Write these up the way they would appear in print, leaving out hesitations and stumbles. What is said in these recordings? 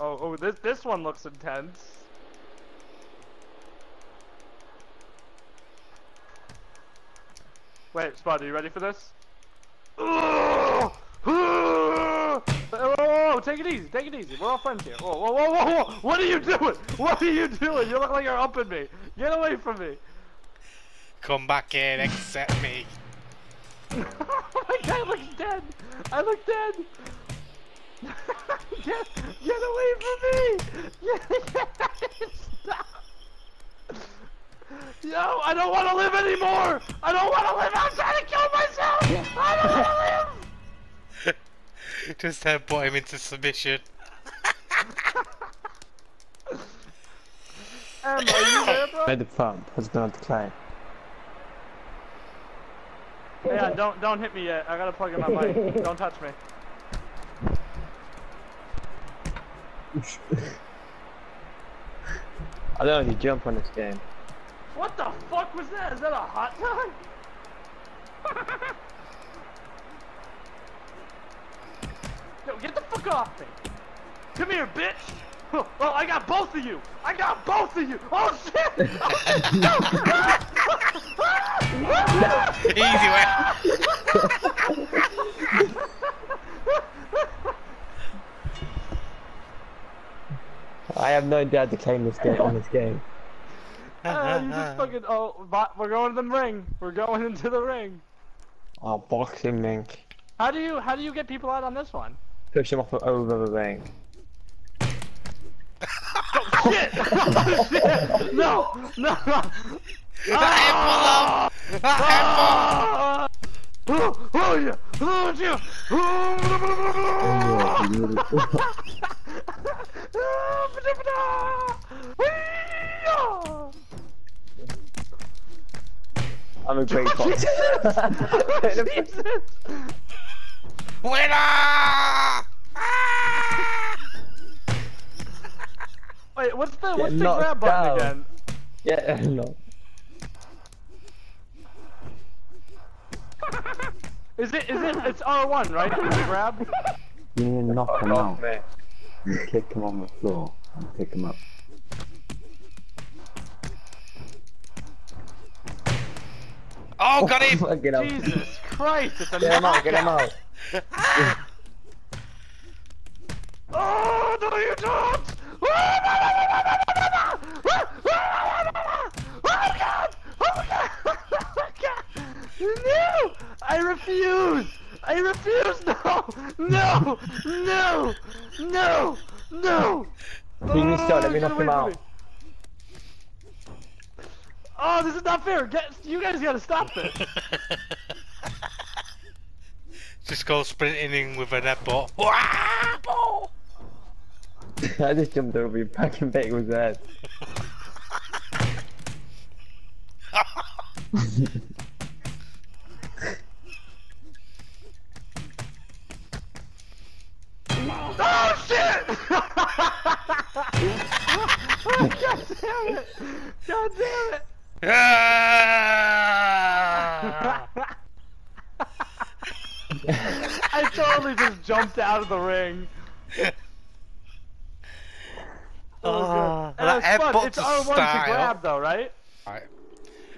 Oh, this one looks intense. Wait, Spud, are you ready for this? Oh, take it easy, take it easy. We're all friends here. Whoa, whoa, whoa, whoa, whoa! What are you doing? What are you doing? You look like you're upping me. Get away from me. Come back in, accept me. My guy looks dead. I look dead. Get away from me! Stop! Yo, I don't want to live anymore! I don't want to live! I'm trying to kill myself! I don't want to live! Just have brought him into submission. Am I there, bro? By the farm has not declined. Yeah, don't hit me yet. I gotta plug in my mic. Don't touch me. I don't know if you jump on this game. What the fuck was that? Is that a hot dog? Yo, get the fuck off me! Come here, bitch! Oh, I got both of you! I got both of you! Oh shit! Easy way! I have no doubt to claim this game on this game. You just fucking we're going to the ring. We're going into the ring. Oh, boxing ring. How do you get people out on this one? Push them off over the ring. Oh shit! Oh, shit! No! No! Ah! Ah! Who are you? Who are you? I'm a great boxer. Jesus! Winner! Wait, what's the grab button again? Yeah, no. It's R1, right? It's grab. You need to knock him out. You kick him on the floor and pick him up. Oh, got him! Jesus Christ, it's a knockout! Get him out, get him out! Oh, no you don't! No! I refuse! I refuse! No! No! No! No! No! You need to start, let me knock him out. Oh, this is not fair! You guys gotta stop this! Just go sprinting in with a net ball. I just jumped over your back and bait with that. Oh shit! God damn it! God damn it! I totally just jumped out of the ring. That headbutt it's R1 to grab though, right? Alright.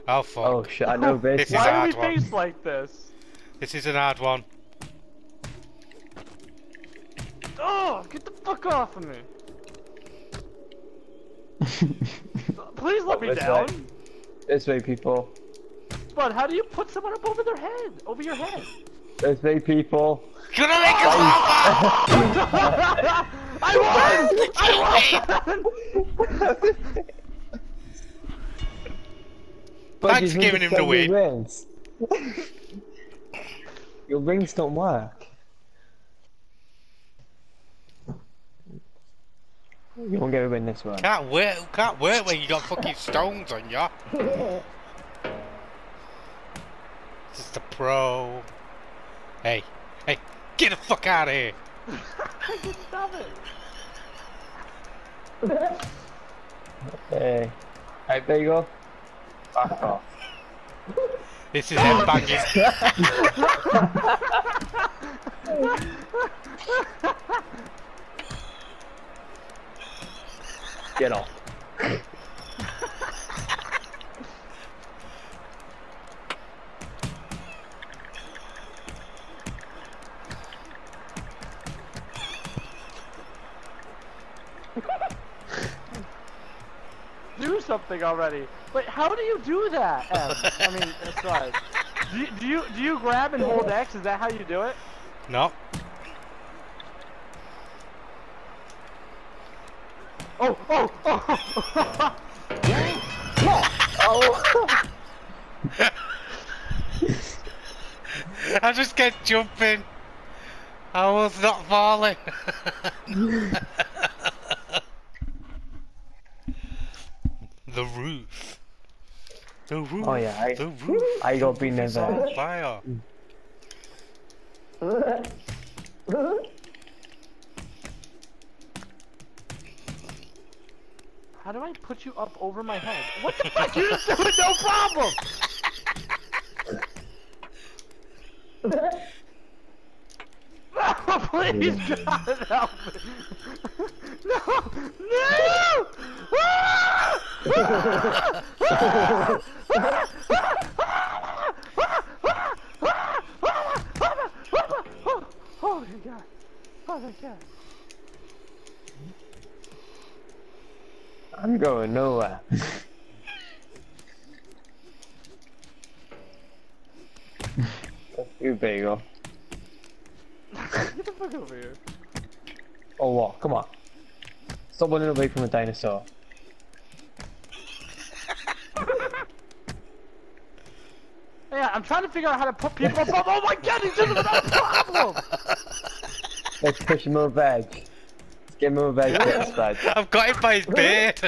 Oh fuck. Oh shit, I know this. Why do we face like this? This is an hard one. Oh, get the fuck off of me. Please let me down. Way. This way, people. But how do you put someone up over their head? Over your head? This way, people. Gonna make him laugh! I won! I won! Thanks for giving him the win. Your rings don't work. You won't get a win this one. Can't work when you got fucking stones on ya. Just a pro. Hey, hey, get the fuck out of here! I can stop it. Hey, hey, there you go. Back off. This is him banging. Get off. Do something already. Wait, how do you do that, Em? I mean, that's right. Do you grab and hold X? Is that how you do it? No. Oh, oh, oh! Oh! I just kept jumping. I was not falling. The roof. The roof. Oh yeah, the roof. I got beaten as a fire. How do I put you up over my head? What the fuck? You just do it, no problem. No, please, God, help me. No, no. Oh my God! Oh my God! I'm going nowhere. You bagel. Get the fuck over here. Oh wow, come on. Stop running away from a dinosaur. Yeah, I'm trying to figure out how to put people up. Oh my God, he's doing it without a problem! Let's push him over the edge. Get him over the edge, side. I've got him by his beard!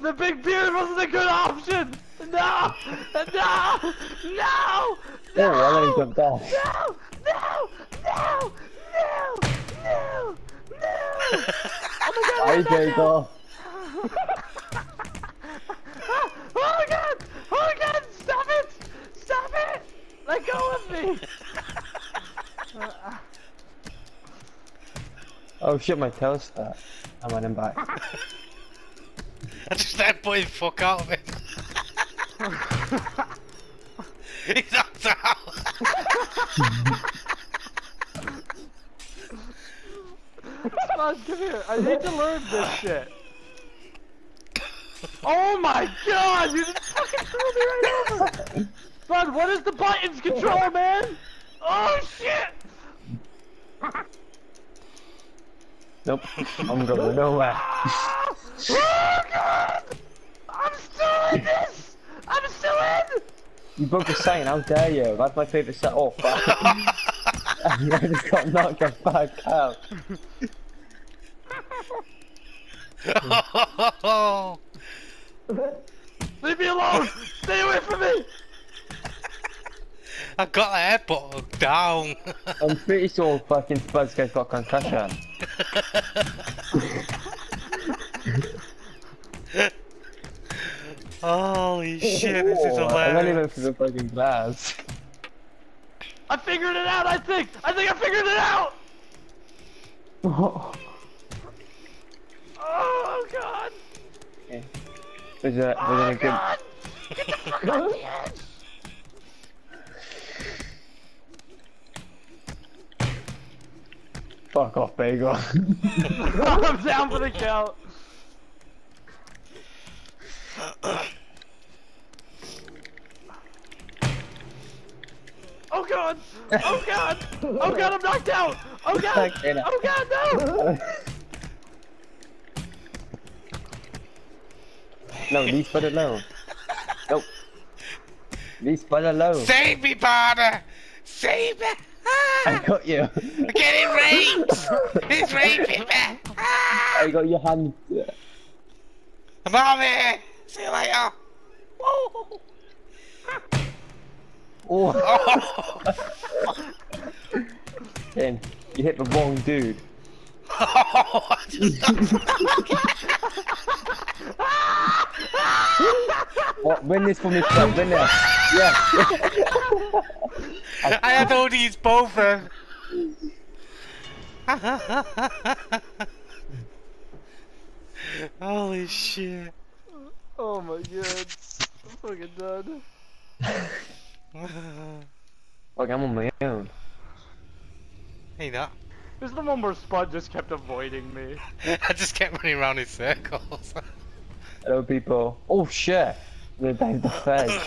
The big beard wasn't a good option! No! No! No! No! No! No! No! No! No! No! Oh my God! Right now. Oh my God! Oh my God! Stop it! Stop it! Let go of me! Oh shit! My tail's stuck. I'm running back. I just started putting fuck out of it. He's knocked out! Come here, I need to learn this shit. Oh my God, you just fucking threw me right over! Bud, what is the buttons control, man? Oh shit! Nope, I'm going nowhere. Oh God! I'm still in this! I'm still in! You broke a sign, how dare you? That's my favourite set off. I just got knocked off back out. Leave me alone! Stay away from me! I got an airport down. I'm pretty sure fucking Spud's guy's got concussion. Holy shit, this is hilarious. I'm not even through the fucking glass. I figured it out, I think! I think I figured it out! Oh, oh God! Okay. There's a God! Good... Get the fuck off the edge! Fuck off, bagel. I'm down for the count. Oh God! Oh God! Oh God, I'm knocked out! Oh God! Oh God, no! No, leave Spud alone. Nope. Leave Spud alone. Save me, partner! Save me! Ah! I got you. Get it raped! It's raping me! Ah! I got your hand. I'm out of here! See you later! Whoa! Oh. Ken, you hit the wrong dude. Oh, I just what? Win this for me, Spud, win this. Yeah. I had all these both of them. Holy shit. Oh my god. I'm fucking done. Fuck, I'm on my own. Hey, that. There's the one where Spud just kept avoiding me. I just kept running around in circles. Hello, people. Oh shit. I'm gonna dive the fence.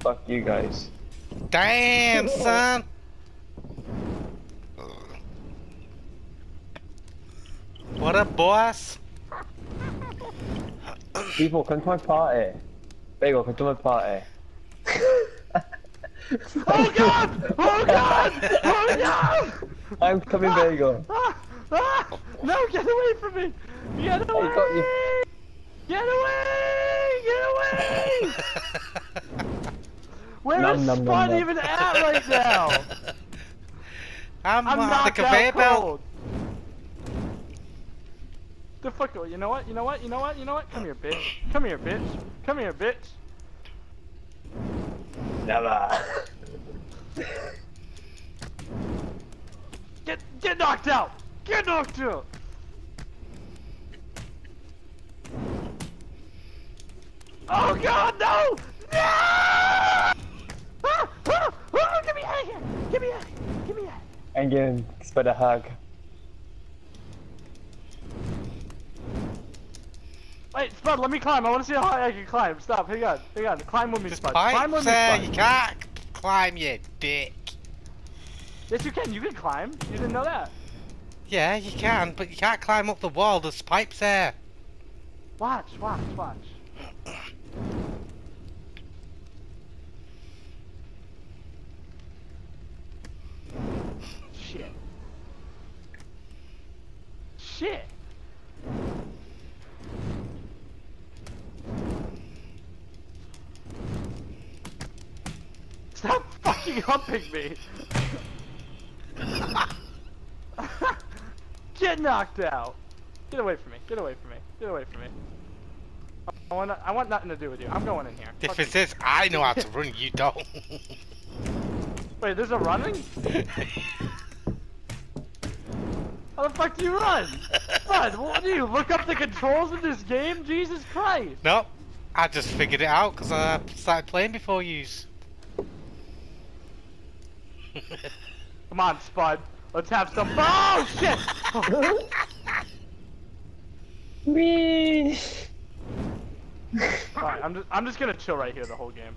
Fuck you guys. Damn, son! What up, boss? People, come to my party. Bagel, come to my party. Oh god! Oh god! Oh god! I'm coming, Bagel. No, get away from me! Get away! I got you. Get away! Get away! Where is Spud even at right now? I'm not like a cold. The fuck? You know what? You know what? You know what? You know what? Come here, bitch. Come here, bitch. Come here, bitch. Never. Get knocked out. Get knocked out. Oh god, no! No! Get me out of here! Get me out! Get me out! And give Spud a hug. Wait, Spud, let me climb. I want to see how high I can climb. Stop. Hang on. Hang on. Climb with me, Spud. Climb with me, Spud. You can't climb, you dick. Yes, you can. You can climb. You didn't know that. Yeah, you can, but you can't climb up the wall. There's pipes there. Watch. Watch. Watch. Shit. Shit. Stop fucking humping me. Get knocked out. Get away from me. Get away from me. Get away from me. I want nothing to do with you. I'm going in here. If it says I know how to run, you don't. Wait, there's a running? How the fuck do you run? Bud, what do you look up the controls of this game? Jesus Christ! Nope. I just figured it out because I started playing before you. Come on, Spud. Let's have some. Oh shit! Wee. Alright, I'm just gonna chill right here the whole game.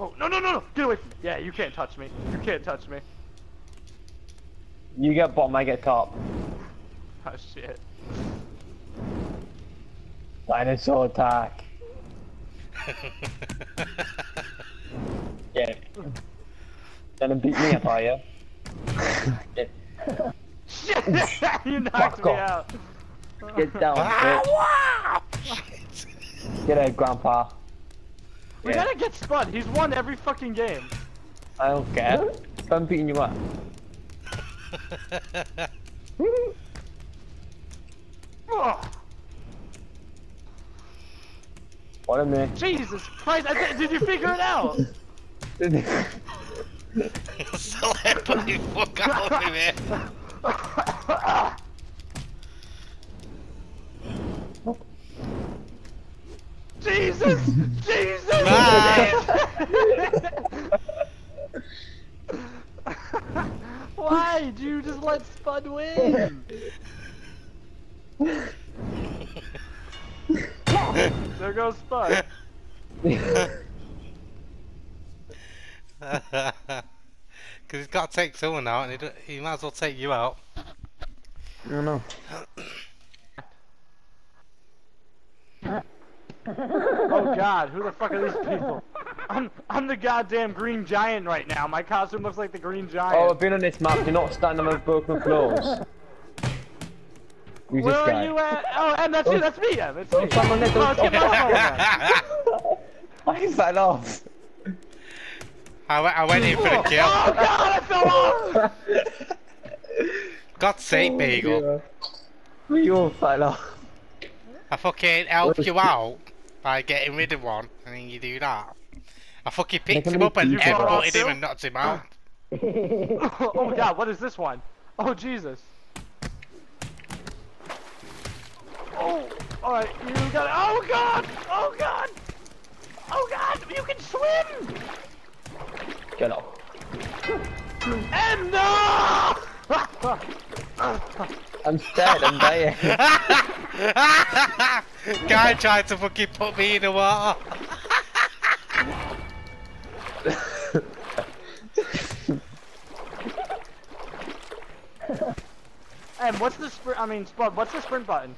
Oh no no no no! Get away from me! Yeah, you can't touch me. You can't touch me. You get bottom, I get top. Oh shit. Dinosaur attack. Yeah. Gonna beat me up, are you? Shit! You knocked me out. Get down, bitch. Shit. Get out, Grandpa. We gotta get Spud. He's won every fucking game. I don't care. I'm beating you up. What a man. Jesus Christ! Did you figure it out? Celebrity fuck out of here. Jesus! Jesus! Why do you just let Spud win? There goes Spud. Because he's got to take someone out, and he might as well take you out. I don't know. Oh god, who the fuck are these people? I'm the goddamn green giant right now. My costume looks like the green giant. Oh, I've been on this map. You're not standing on those broken floors. Where are you at? Oh, and that's you. That's me. Yeah, that's me. Someone let us get my phone. I fell off. I went in for the kill. Oh god, I fell off. God's sake, Bagel. We all fell off. I fucking helped you out by getting rid of one, and then you do that. I fucking picked him up and teleported him and knocked him out. Oh god, what is this one? Oh Jesus. Oh, alright, you got it. Oh god! Oh god! Oh god, you can swim! Get up. And no! I'm dead, I'm dying. Guy tried to fucking put me in the water. And what's the sprint? I mean, Spud, what's the sprint button?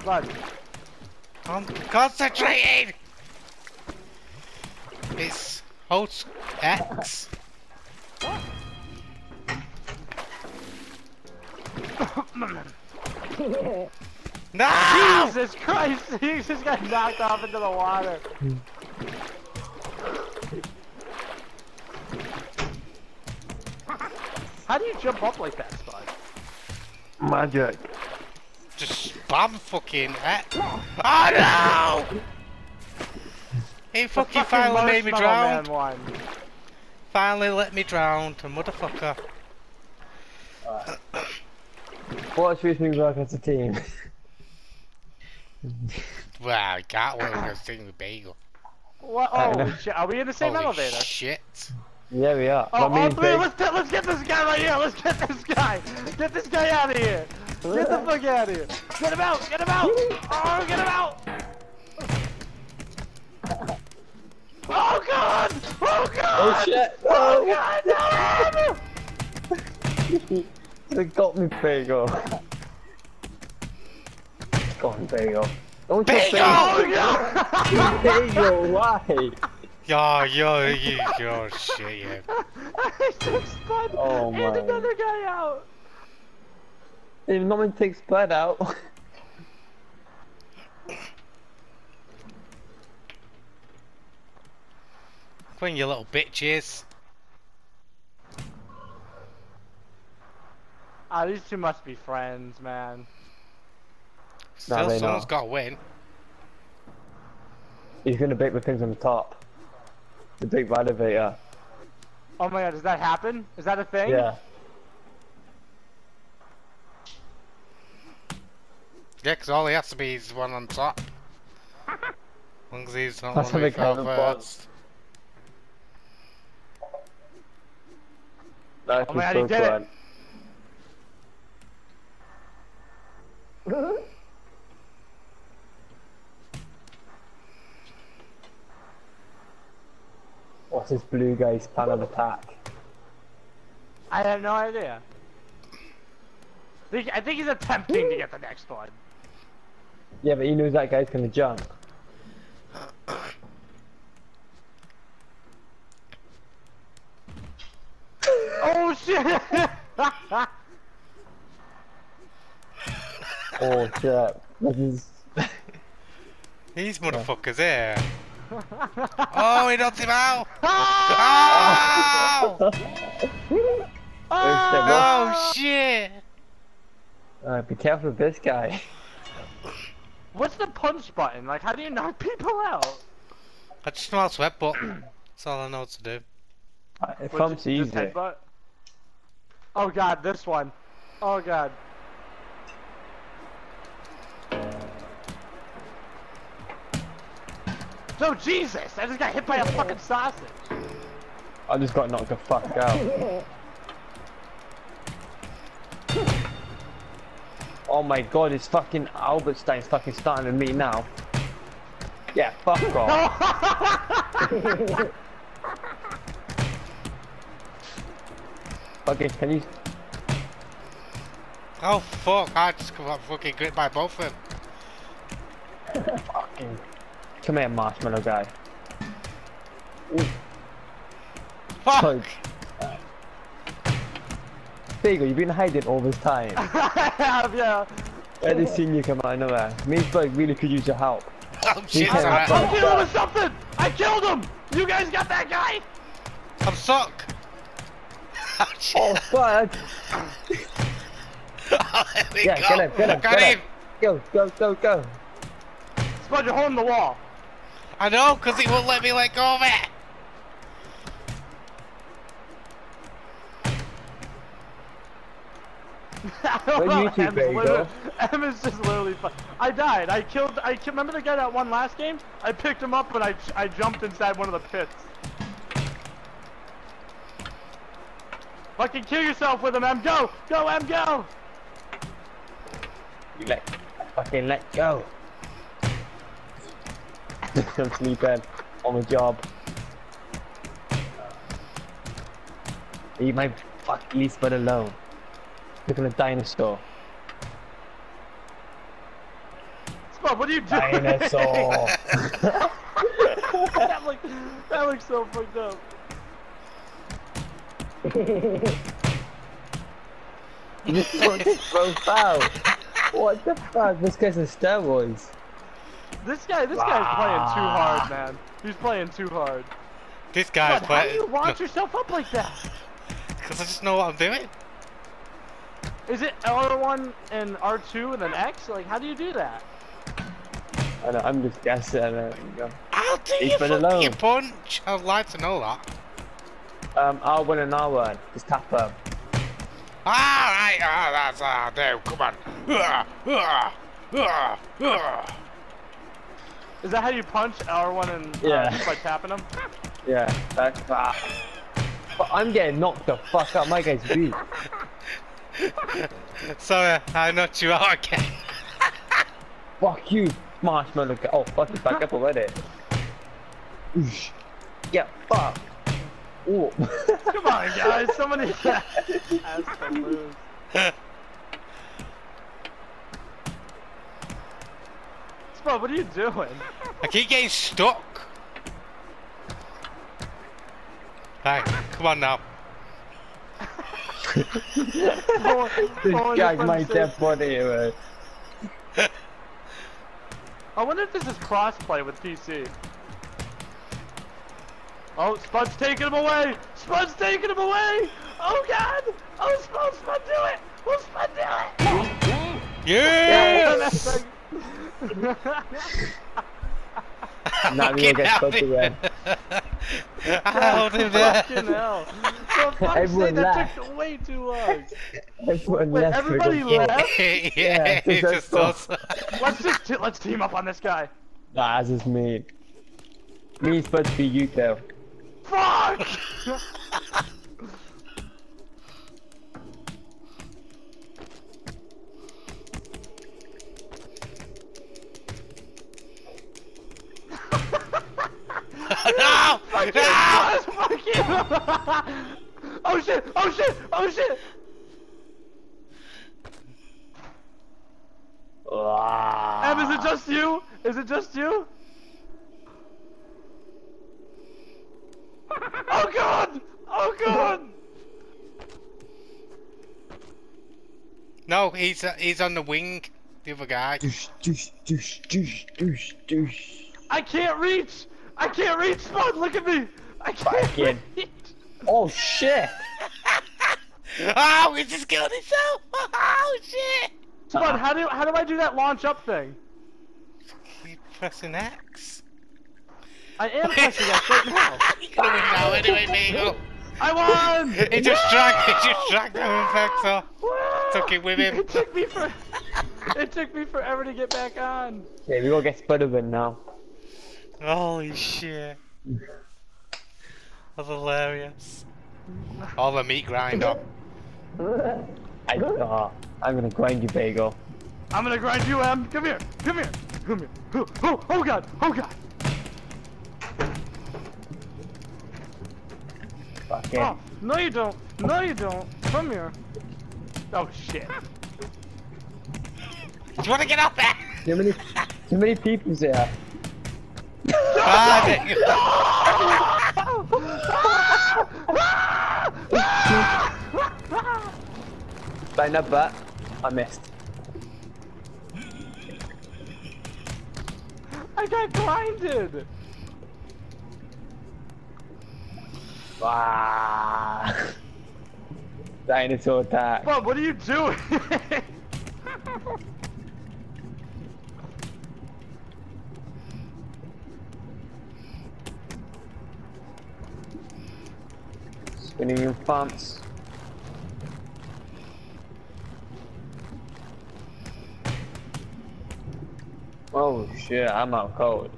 Spud. I'm concentrating! It's Alt X. No! Jesus Christ! He just got knocked off into the water. How do you jump up like that, Spud? Magic. Just spam fucking X. Oh no! He fucking finally made me drown. Finally let me drown, the motherfucker. Watch these things work as a team. Well, I can't work as a team with Bagel. What? Oh shit, are we in the same elevator? Shit. Yeah, we are. Oh, all three, let's get this guy right here. Let's get this guy. Get this guy out of here. Get the fuck out of here. Get him out. Get him out. Oh, get him out. Oh god! Oh god! Oh shit! Oh god! No! They got me, Bagel. Go on, Bagel. Don't Bagel! Oh, Bagel, why? Yo, shit, yeah. I took Spud and another guy out. If no one takes Spud out. When you little bitches. Ah, these two must be friends, man. Still, someone's got to win. He's gonna bait the things on the top. The big elevator. Oh my god, does that happen? Is that a thing? Yeah. Yeah, because all he has to be is one on top. As long as he's not one we fell first. That was so fun. What's this blue guy's plan of attack? I have no idea. I think he's attempting to get the next one. Yeah, but he knows that guy's gonna jump. Oh shit! Oh shit! These motherfuckers here. Oh, he knocked him out! Oh! Oh shit! Be careful with this guy. What's the punch button? Like, how do you knock people out? I just know how to headbutt. That's all I know to do. It pumps easy. Oh god, this one. Oh god. No, Jesus! I just got hit by a fucking sausage. I just got knocked the fuck out. Oh my god, it's fucking Albertstein's fucking starting with me now. Yeah, fuck off. Okay, can you? Oh fuck! I just got fucking gripped by both of them. Fucking! Come here, marshmallow guy. Ooh. Fuck! Sorry. Bagel, you've been hiding all this time. I have, yeah. I didn't see you come out nowhere. Me and Bug really could use your help. Oh shit! I'm dealing with something. I killed him. You guys got that guy? I'm stuck. Oh fuck! Yeah, go. Kill him. Go. Spud, you're holding the wall. I know, because he won't let me let go of it. Emma's just literally I died. I killed. Remember the guy that won last game? I picked him up, but I jumped inside one of the pits. Fucking kill yourself with him, Em. Go! Go, Em, go! Fucking let go. Come sleep, Em. On the job. Leave my fucking least but alone. Look at a dinosaur. Spud, what are you doing? Dinosaur! That looks so fucked up. What the fuck? This guy's on steroids. This guy's playing too hard, man. He's playing too hard. This guy's playing. How do you launch yourself up like that? Because I just know what I'm doing. Is it R1 and R2 and then X? Like, how do you do that? I know, I'm just guessing. How do you fucking punch? I'd like to know that. R1 and R1. Just tap them. Alright, that's no, come on. Is that how you punch R1 and just by tapping them? Yeah, that's that. But I'm getting knocked the fuck out, my guy's beat. Sorry, I knocked you out again. Fuck you, marshmallow guy. Oh, fuck, it's back up already. Yeah, fuck. Ooh. Come on, guys, somebody has to lose. Spud, what are you doing? I keep getting stuck. Alright, come on now. This guy's my dead body, man. I wonder if this is crossplay with PC. Oh, Spud's taking him away! Spud's taking him away! Oh god! Oh, Spud, do it! Will Spud do it? Yes! Now we get Spud again. Fucking hell. Everyone left. That took way too long. Everybody left? Yeah, it's just awesome. Let's team up on this guy. Nah, that's just me. Me, Spud, be you, though. Fuck! No! Fuck you! No! Fuck you! Oh shit! Oh shit! Oh shit! Em, is it just you? Is it just you? Oh god! Oh god! No, he's on the wing. The other guy. I can't reach! I can't reach, Spud! Look at me! I can't reach! Oh shit! Oh, he just killed himself! Oh shit! Spud, how do I do that launch up thing? You're pressing X. I am pressing X right now. You're gonna win now anyway, Migo. I won! It just dragged the infector. Took it with him. It took me forever to get back on. Yeah, we gotta get Spud of it now. Holy shit. That's hilarious. All the meat grinder. I'm gonna grind you, Bagel. I'm gonna grind you, Em. Come here. Come here. Come here. Oh god. Oh god. Fuck it. Oh, no you don't. No you don't. Come here. Oh shit. Do you wanna get up there? Too many people's there. Line up that. I missed. I got blinded. Wow. Dinosaur attack. Bob, what are you doing? Spinning your pumps. Oh shit, I'm out cold.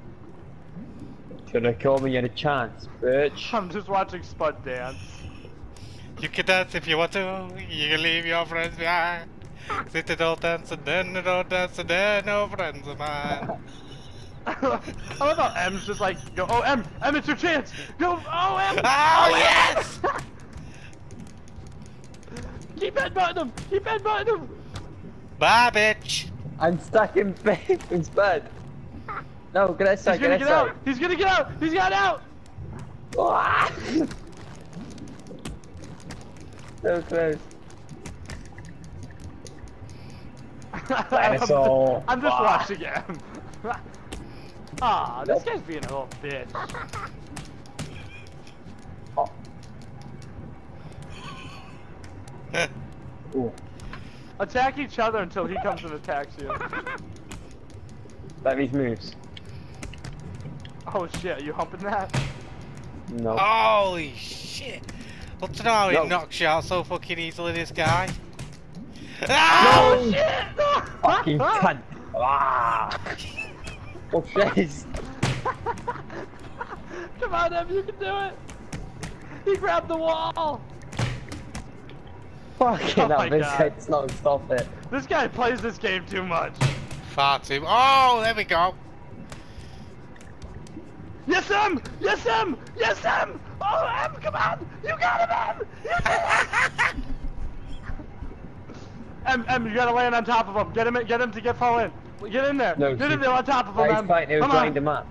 Should have called me at a chance, bitch. I'm just watching Spud dance. You can dance if you want to, you can leave your friends behind. Sit and all dance and then it all dance and then no friends of mine. I love how M's just like, go, oh M, it's your chance! Go, oh M! Oh yes! Keep headbutting him! Keep headbutting him! Bye bitch! I'm stuck in bed. It's bad. No, get outside, get out! He's gonna get out! He's got out! So close. Dinosaur. I'm just watching him. Ah, this guy's being a little bitch. Oh. Ooh. Attack each other until he comes and attacks you. That means moves. Oh shit, are you humping that? No. Holy shit! Well, to know it knocks you out so fucking easily, this guy. Oh no. Shit! No. Fucking cunt! Ah. Oh shit! Come on, Ev, you can do it! He grabbed the wall! Fucking hell, this head's not stop it. This guy plays this game too much. Far too. Oh, there we go. Yes, M! Yes, M! Yes, M! Oh, M, come on! You got him, M! Yes, M, you gotta land on top of him. Get him to fall in. Get in there. No, get in there on top of him, M. Come on. Him up.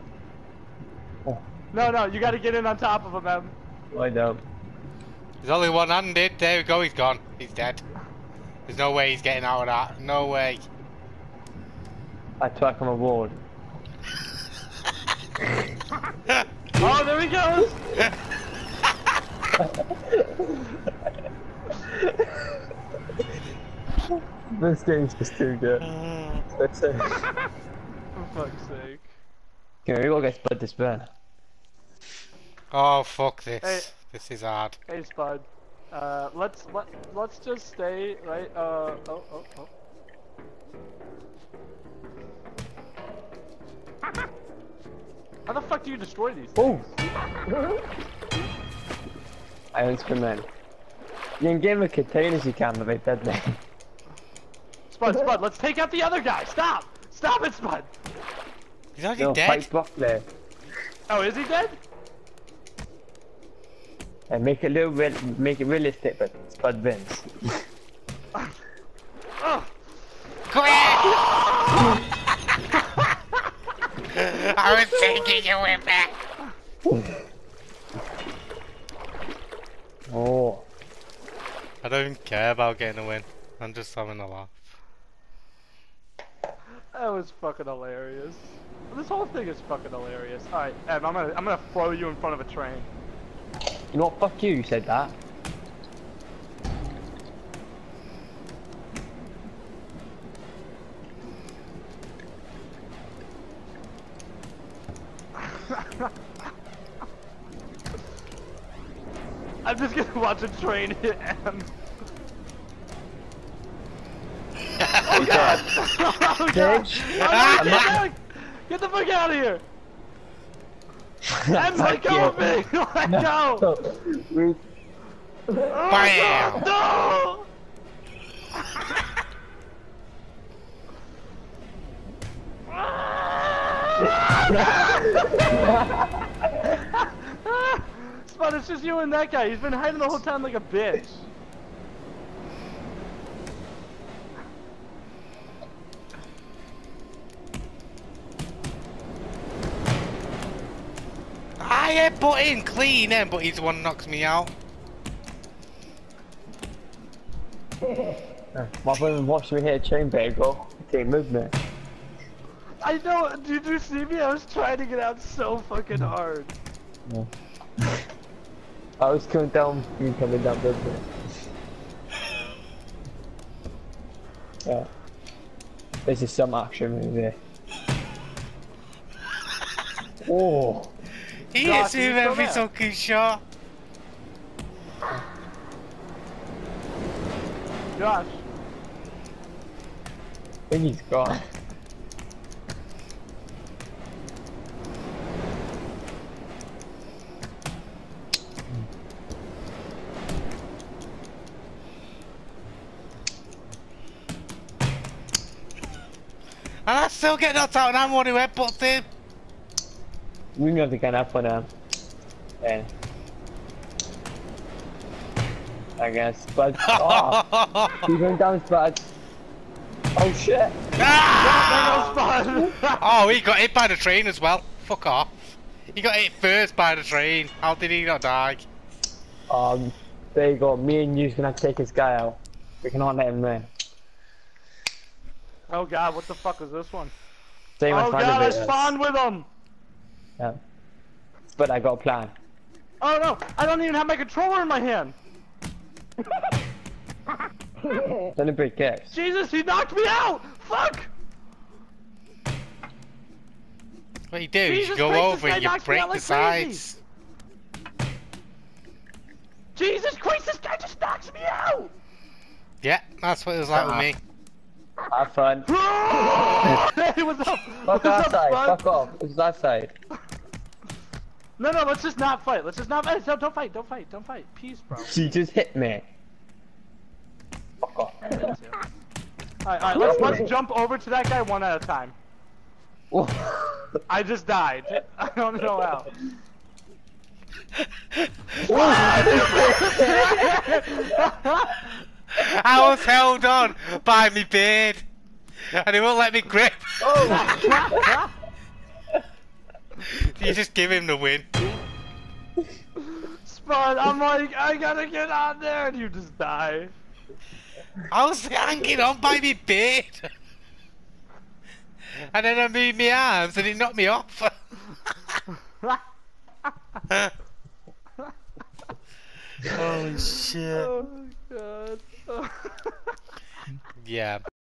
Oh. No, you gotta get in on top of him, M. Well, I don't. There's only one-handed. There we go. He's gone. He's dead. There's no way he's getting out of that. No way. I track on a ward. Oh, there he goes. This game's just too good. That's it. For fuck's sake. Okay, we all get Spud this burn. Oh fuck this. Hey. This is hard. Hey Spud, let's just stay right. Oh. How the fuck do you destroy these? Oh. I experiment. You can give them containers you can, but they dead there. Spud, let's take out the other guy. Stop it, Spud. He's already dead. There. Oh, is he dead? And make it realistic, but Spud wins. I was thinking you went back. Oh. I don't even care about getting a win. I'm just having a laugh. That was fucking hilarious. This whole thing is fucking hilarious. All right, Ev, I'm gonna throw you in front of a train. You know what? Fuck you. You said that. I'm just gonna watch a train hit M. Oh god! Oh god! Get the fuck out of here! M, let go of me! Let go! Bam! No! Spud, it's just you and that guy. He's been hiding the whole time like a bitch. I headbutt him clean, then, but he's the one who knocks me out. My brother watched me hit a chain bagel. I can't move me. I know, did you see me? I was trying to get out so fucking hard. Yeah. I was coming down, you coming down, Yeah. This is some action movie. Oh. He hits him every fucking shot. Josh. I think he's gone. And I still get knocked out, and I'm one who headbutts him. We know they can happen now. Yeah. I guess, but oh, he went down Spud. Oh shit! Ah! Oh, he got hit by the train as well. Fuck off! He got hit first by the train. How did he not die? There you go. Me and you's gonna have to take this guy out. We cannot let him win. Oh god, what the fuck is this one? Same oh god, I spawned with him! Yeah. But I got a plan. Oh no, I don't even have my controller in my hand! Then a big kick. Jesus, he knocked me out! Fuck! What do you do? Jesus, you go over and you break the sides. Jesus Christ, this guy just knocks me out! Yeah, that's what it was like with me. Have fun. Hey, what's up? Fuck our side, fuck off. It's our side. No, no, let's just not fight. Let's just not fight. No, don't fight, don't fight, don't fight. Peace, bro. She just hit me. Fuck off. Alright, let's jump over to that guy one at a time. I just died. I don't know how. I was held on by me beard, and he won't let me grip. Oh. You just give him the win. Spud, I'm like, I gotta get out there, and you just die. I was hanging on by me beard, and then I moved my arms, and he knocked me off. Holy shit. Oh, God. Yeah.